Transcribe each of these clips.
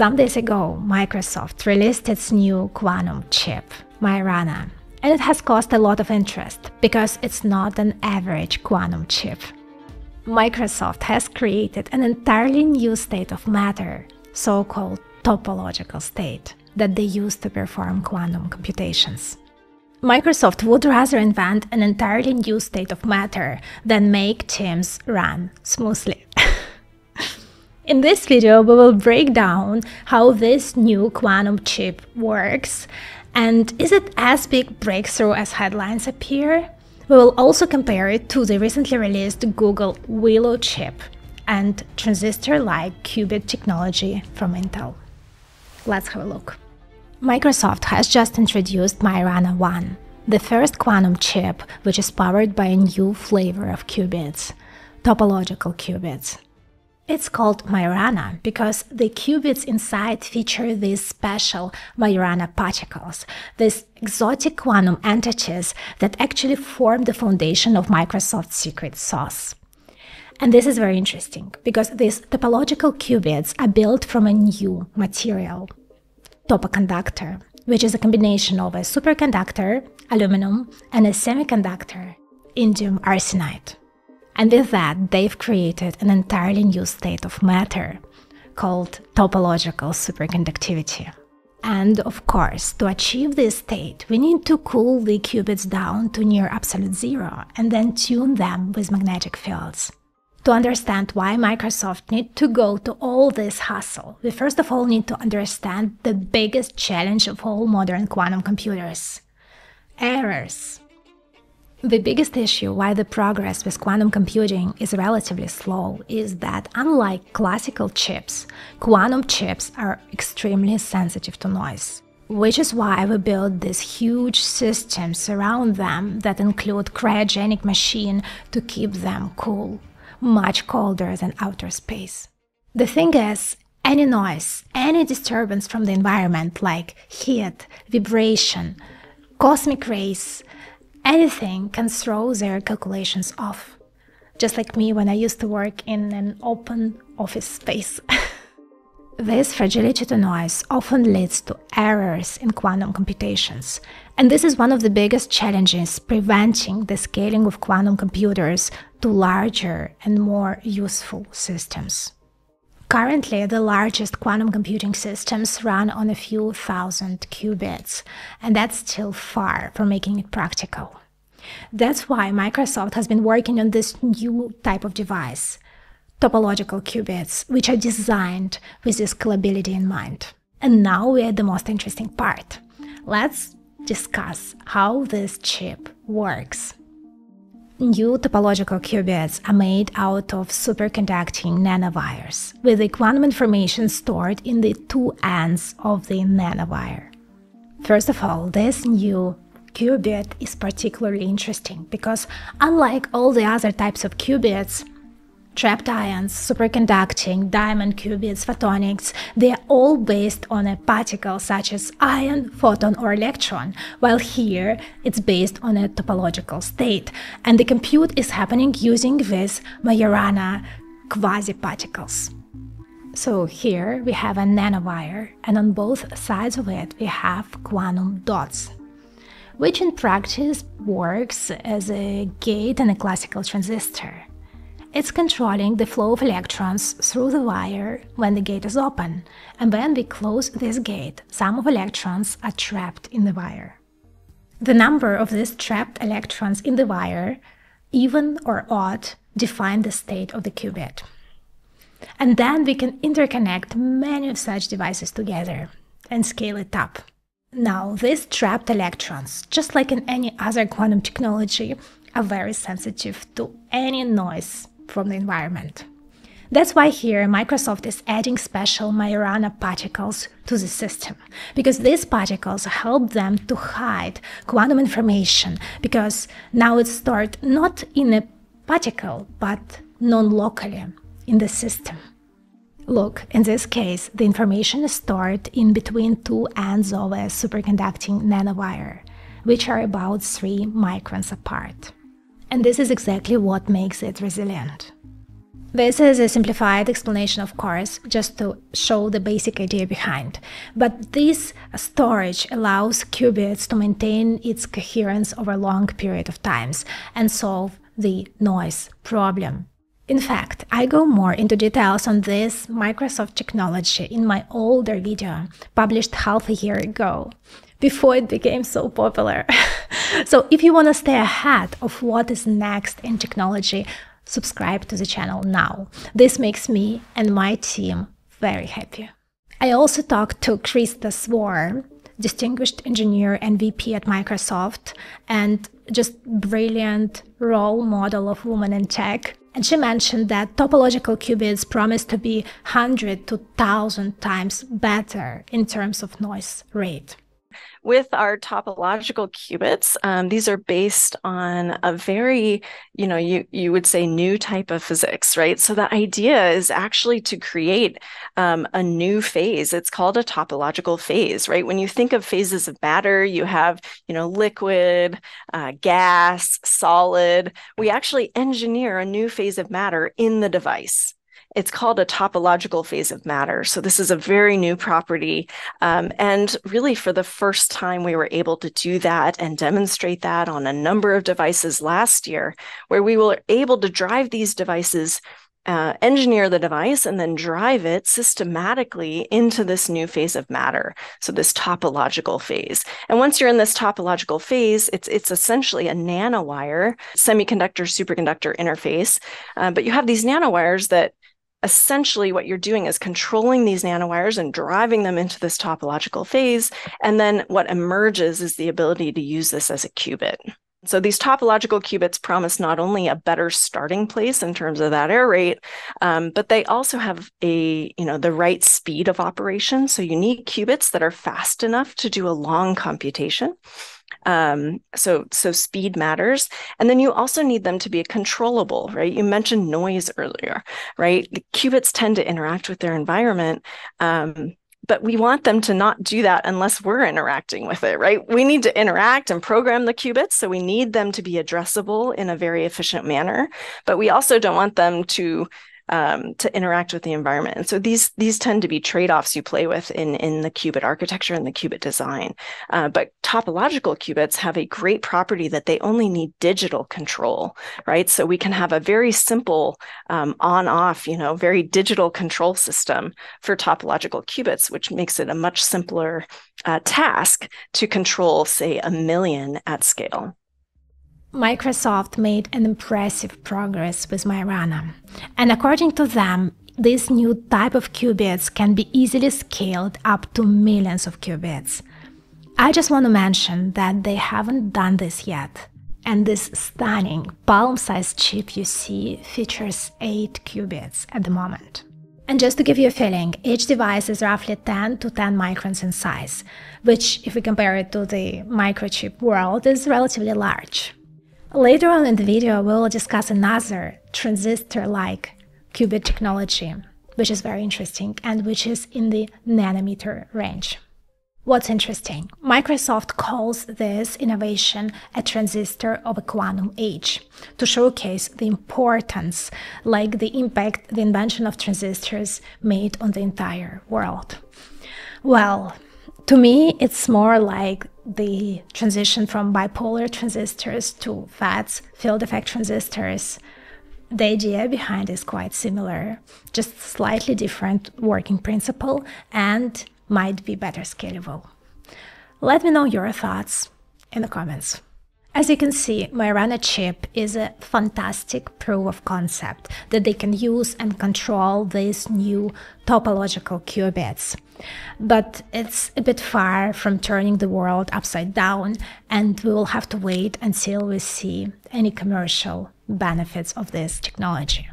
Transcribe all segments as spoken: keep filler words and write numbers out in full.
Some days ago, Microsoft released its new quantum chip, Majorana, and it has caused a lot of interest because it's not an average quantum chip. Microsoft has created an entirely new state of matter, so-called topological state, that they use to perform quantum computations. Microsoft would rather invent an entirely new state of matter than make teams run smoothly. In this video, we will break down how this new quantum chip works, and is it as big a breakthrough as headlines appear? We will also compare it to the recently released Google Willow chip and transistor-like qubit technology from Intel. Let's have a look. Microsoft has just introduced Majorana one, the first quantum chip which is powered by a new flavor of qubits – topological qubits. It's called Majorana because the qubits inside feature these special Majorana particles, these exotic quantum entities that actually form the foundation of Microsoft's secret sauce. And this is very interesting because these topological qubits are built from a new material – topoconductor, which is a combination of a superconductor, aluminum, and a semiconductor, indium arsenide. And with that, they've created an entirely new state of matter called topological superconductivity. And of course, to achieve this state, we need to cool the qubits down to near absolute zero and then tune them with magnetic fields. To understand why Microsoft needs to go to all this hustle, we first of all need to understand the biggest challenge of all modern quantum computers – errors. The biggest issue why the progress with quantum computing is relatively slow is that, unlike classical chips, quantum chips are extremely sensitive to noise, which is why we build these huge systems around them that include cryogenic machines to keep them cool, much colder than outer space. The thing is, any noise, any disturbance from the environment like heat, vibration, cosmic rays, anything can throw their calculations off, just like me when I used to work in an open office space. This fragility to noise often leads to errors in quantum computations, and this is one of the biggest challenges preventing the scaling of quantum computers to larger and more useful systems. Currently, the largest quantum computing systems run on a few thousand qubits, and that's still far from making it practical. That's why Microsoft has been working on this new type of device – topological qubits, which are designed with this scalability in mind. And now we're at the most interesting part. Let's discuss how this chip works. New topological qubits are made out of superconducting nanowires, with the quantum information stored in the two ends of the nanowire. First of all, this new qubit is particularly interesting because, unlike all the other types of qubits – trapped ions, superconducting, diamond qubits, photonics – they are all based on a particle such as ion, photon or electron, while here it's based on a topological state, and the compute is happening using these Majorana quasi-particles. So here we have a nanowire, and on both sides of it we have quantum dots, which in practice works as a gate in a classical transistor. It's controlling the flow of electrons through the wire when the gate is open, and when we close this gate, some of electrons are trapped in the wire. The number of these trapped electrons in the wire, even or odd, define the state of the qubit. And then we can interconnect many of such devices together and scale it up. Now, these trapped electrons, just like in any other quantum technology, are very sensitive to any noise from the environment. That's why here Microsoft is adding special Majorana particles to the system, because these particles help them to hide quantum information, because now it's stored not in a particle, but non-locally in the system. Look, in this case, the information is stored in between two ends of a superconducting nanowire, which are about three microns apart. And this is exactly what makes it resilient. This is a simplified explanation, of course, just to show the basic idea behind. But this storage allows qubits to maintain its coherence over a long period of times and solve the noise problem. In fact, I go more into details on this Microsoft technology in my older video, published half a year ago, before it became so popular. So if you want to stay ahead of what is next in technology, subscribe to the channel now. This makes me and my team very happy. I also talked to Krista Swar, distinguished engineer and V P at Microsoft, and just brilliant role model of women in tech. And she mentioned that topological qubits promise to be one hundred to one thousand times better in terms of noise rate. With our topological qubits, um, these are based on a very, you know, you, you would say new type of physics, right? So the idea is actually to create um, a new phase. It's called a topological phase, right? When you think of phases of matter, you have, you know, liquid, uh, gas, solid. We actually engineer a new phase of matter in the device. It's called a topological phase of matter. So this is a very new property. Um, and really, for the first time, we were able to do that and demonstrate that on a number of devices last year, where we were able to drive these devices, uh, engineer the device, and then drive it systematically into this new phase of matter. So this topological phase. And once you're in this topological phase, it's, it's essentially a nanowire, semiconductor, superconductor interface. Uh, but you have these nanowires that essentially what you're doing is controlling these nanowires and driving them into this topological phase. And then what emerges is the ability to use this as a qubit. So these topological qubits promise not only a better starting place in terms of that error rate, um, but they also have a, you know, the right speed of operation. So you need qubits that are fast enough to do a long computation. Um, so, so speed matters. And then you also need them to be controllable, right? You mentioned noise earlier, right? The qubits tend to interact with their environment, um, but we want them to not do that unless we're interacting with it, right? We need to interact and program the qubits, so we need them to be addressable in a very efficient manner, but we also don't want them to Um, to interact with the environment. And so these these tend to be trade-offs you play with in, in the qubit architecture and the qubit design. Uh, but topological qubits have a great property that they only need digital control, right? So we can have a very simple um, on-off, you know, very digital control system for topological qubits, which makes it a much simpler uh, task to control, say, a million at scale. Microsoft made an impressive progress with Majorana, and according to them, this new type of qubits can be easily scaled up to millions of qubits. I just want to mention that they haven't done this yet, and this stunning palm-sized chip you see features eight qubits at the moment. And just to give you a feeling, each device is roughly ten to ten microns in size, which, if we compare it to the microchip world, is relatively large. Later on in the video, we will discuss another transistor-like qubit technology, which is very interesting and which is in the nanometer range. What's interesting? Microsoft calls this innovation a transistor of a quantum age to showcase the importance, like the impact the invention of transistors made on the entire world. Well, to me, it's more like the transition from bipolar transistors to F E Ts, field effect transistors. The idea behind is quite similar, just slightly different working principle, and might be better scalable. Let me know your thoughts in the comments. As you can see, Majorana chip is a fantastic proof of concept that they can use and control these new topological qubits. But it's a bit far from turning the world upside down, and we will have to wait until we see any commercial benefits of this technology.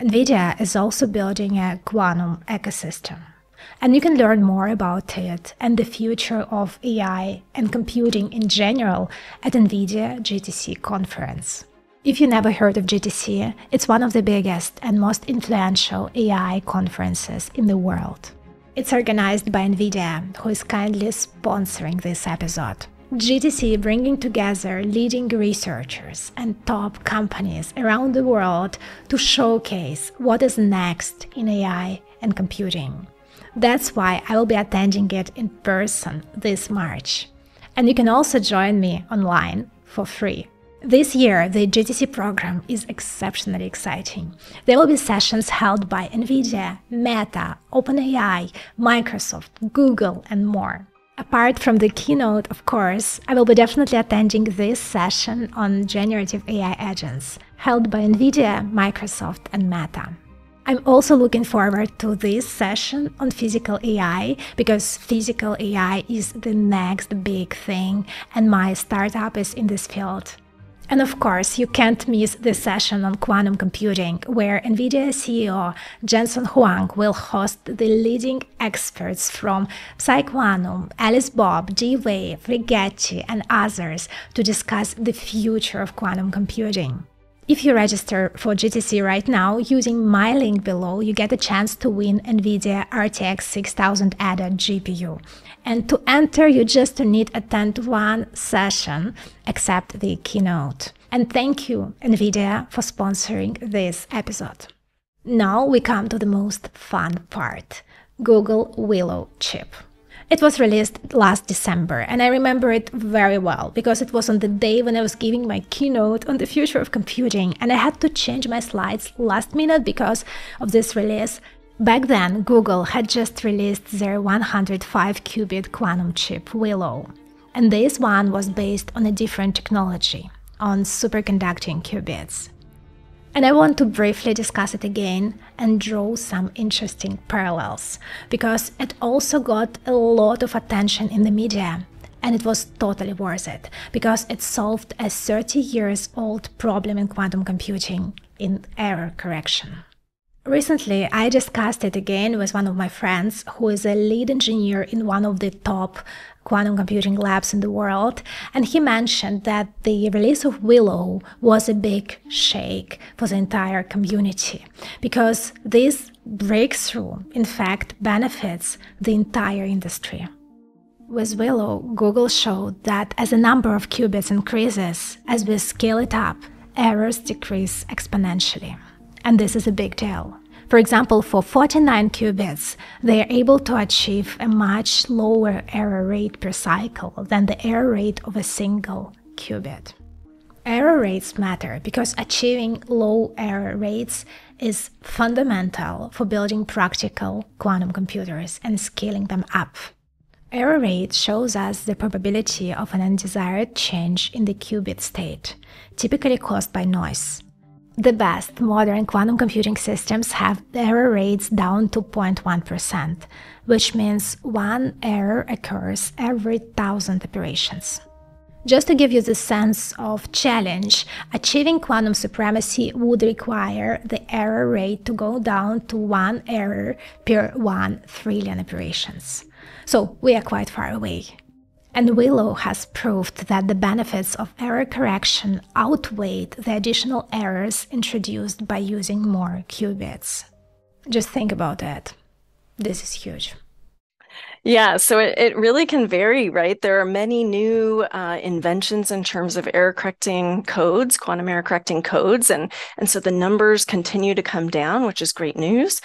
NVIDIA is also building a quantum ecosystem, and you can learn more about it and the future of A I and computing in general at NVIDIA G T C conference. If you never heard of G T C, it's one of the biggest and most influential A I conferences in the world. It's organized by NVIDIA, who is kindly sponsoring this episode. G T C bringing together leading researchers and top companies around the world to showcase what is next in A I and computing. That's why I will be attending it in person this March. And you can also join me online for free. This year, the G T C program is exceptionally exciting. There will be sessions held by NVIDIA, Meta, OpenAI, Microsoft, Google, and more. Apart from the keynote, of course, I will be definitely attending this session on generative A I agents, held by NVIDIA, Microsoft, and Meta. I'm also looking forward to this session on physical A I, because physical A I is the next big thing, and my startup is in this field. And of course, you can't miss the session on quantum computing, where NVIDIA C E O Jensen Huang will host the leading experts from PsiQuantum, Alice Bob, D-Wave, Rigetti, and others to discuss the future of quantum computing. If you register for G T C right now using my link below, you get a chance to win NVIDIA R T X six thousand Ada G P U. And to enter, you just need to attend one session, except the keynote. And thank you, NVIDIA, for sponsoring this episode. Now we come to the most fun part, Google Willow chip. It was released last December, and I remember it very well, because it was on the day when I was giving my keynote on the future of computing, and I had to change my slides last minute because of this release. Back then, Google had just released their one hundred five qubit quantum chip, Willow, and this one was based on a different technology, on superconducting qubits. And I want to briefly discuss it again and draw some interesting parallels, because it also got a lot of attention in the media, and it was totally worth it, because it solved a thirty years old problem in quantum computing, in error correction. Recently, I discussed it again with one of my friends who is a lead engineer in one of the top quantum computing labs in the world, and he mentioned that the release of Willow was a big shake for the entire community, because this breakthrough, in fact, benefits the entire industry. With Willow, Google showed that as the number of qubits increases, as we scale it up, errors decrease exponentially. And this is a big deal. For example, for forty-nine qubits, they are able to achieve a much lower error rate per cycle than the error rate of a single qubit. Error rates matter because achieving low error rates is fundamental for building practical quantum computers and scaling them up. Error rate shows us the probability of an undesired change in the qubit state, typically caused by noise. The best modern quantum computing systems have error rates down to zero point one percent, which means one error occurs every thousand operations. Just to give you the sense of challenge, achieving quantum supremacy would require the error rate to go down to one error per one trillion operations. So we are quite far away. And Willow has proved that the benefits of error correction outweigh the additional errors introduced by using more qubits. Just think about that. This is huge. Yeah, so it, it really can vary, right? There are many new uh, inventions in terms of error correcting codes, quantum error correcting codes, and, and so the numbers continue to come down, which is great news.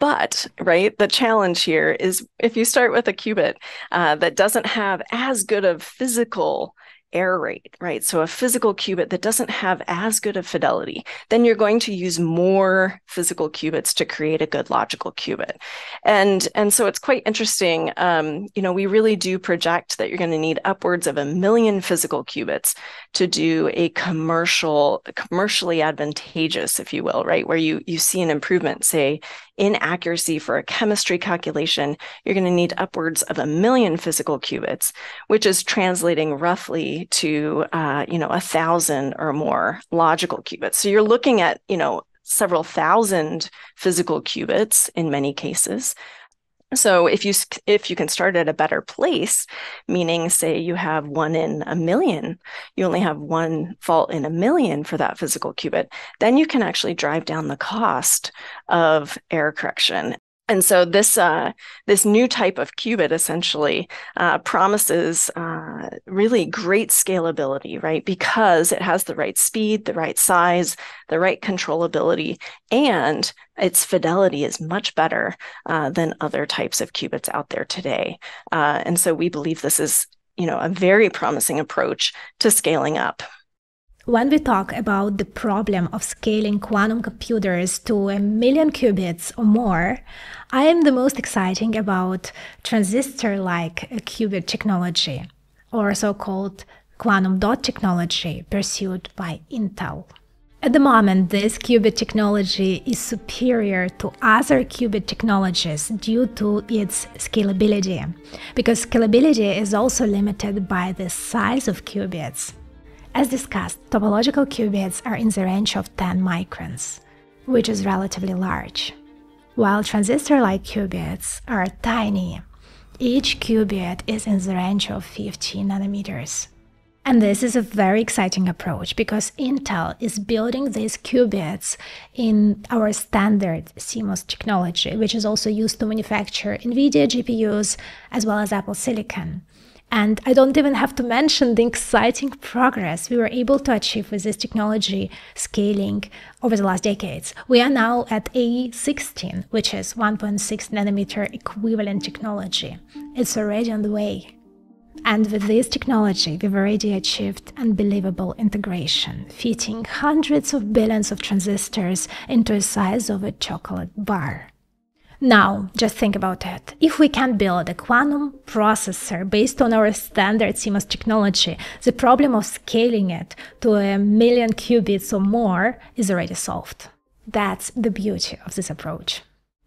But, right, the challenge here is if you start with a qubit uh, that doesn't have as good of physical error rate, right, so a physical qubit that doesn't have as good of fidelity, then you're going to use more physical qubits to create a good logical qubit. And, and so it's quite interesting. Um, you know, we really do project that you're going to need upwards of a million physical qubits to do a commercial, commercially advantageous, if you will, right, where you, you see an improvement, say, in accuracy for a chemistry calculation, you're going to need upwards of a million physical qubits, which is translating roughly to, uh, you know, a thousand or more logical qubits. So you're looking at, you know, several thousand physical qubits in many cases. So if you if you can start at a better place, meaning say you have one in a million, you only have one fault in a million for that physical qubit, then you can actually drive down the cost of error correction. And so this uh, this new type of qubit essentially uh, promises uh, really great scalability, right? Because it has the right speed, the right size, the right controllability, and its fidelity is much better uh, than other types of qubits out there today. Uh, and so we believe this is, you know, a very promising approach to scaling up. When we talk about the problem of scaling quantum computers to a million qubits or more, I am the most excited about transistor-like qubit technology, or so-called quantum dot technology pursued by Intel. At the moment, this qubit technology is superior to other qubit technologies due to its scalability, because scalability is also limited by the size of qubits. As discussed, topological qubits are in the range of ten microns, which is relatively large, while transistor-like qubits are tiny. Each qubit is in the range of fifteen nanometers. And this is a very exciting approach because Intel is building these qubits in our standard C MOS technology, which is also used to manufacture NVIDIA G P Us as well as Apple Silicon. And I don't even have to mention the exciting progress we were able to achieve with this technology scaling over the last decades. We are now at A E sixteen, which is one point six nanometer equivalent technology. It's already on the way. And with this technology, we've already achieved unbelievable integration, fitting hundreds of billions of transistors into the size of a chocolate bar. Now, just think about it. If we can build a quantum processor based on our standard C MOS technology, the problem of scaling it to a million qubits or more is already solved. That's the beauty of this approach.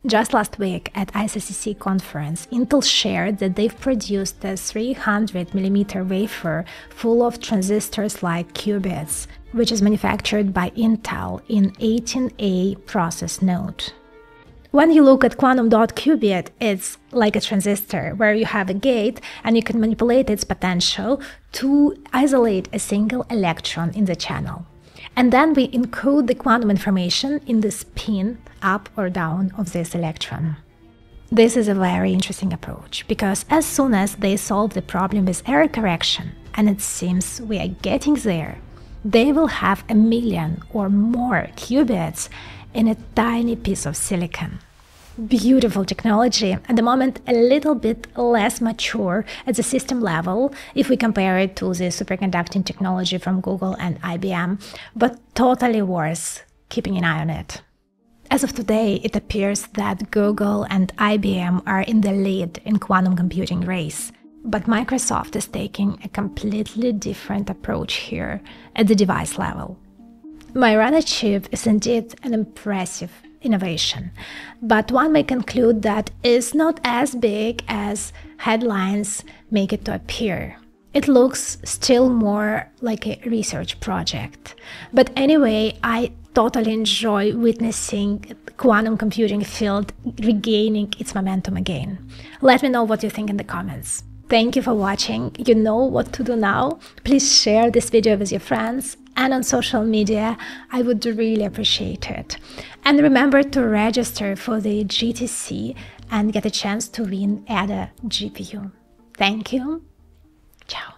Just last week at I S S C C conference, Intel shared that they've produced a three hundred millimeter wafer full of transistors-like qubits, which is manufactured by Intel in eighteen A process node. When you look at quantum dot qubit, it's like a transistor where you have a gate and you can manipulate its potential to isolate a single electron in the channel. And then we encode the quantum information in the spin up or down of this electron. This is a very interesting approach because as soon as they solve the problem with error correction, and it seems we are getting there, they will have a million or more qubits in a tiny piece of silicon. Beautiful technology, at the moment a little bit less mature at the system level if we compare it to the superconducting technology from Google and I B M, but totally worth keeping an eye on it. As of today, it appears that Google and I B M are in the lead in quantum computing race, but Microsoft is taking a completely different approach here at the device level. Majorana chip is indeed an impressive innovation, but one may conclude that it's not as big as headlines make it to appear. It looks still more like a research project. But anyway, I totally enjoy witnessing quantum computing field regaining its momentum again. Let me know what you think in the comments. Thank you for watching. You know what to do now. Please share this video with your friends and on social media. I would really appreciate it. And remember to register for the G T C and get a chance to win Ada G P U. Thank you. Ciao.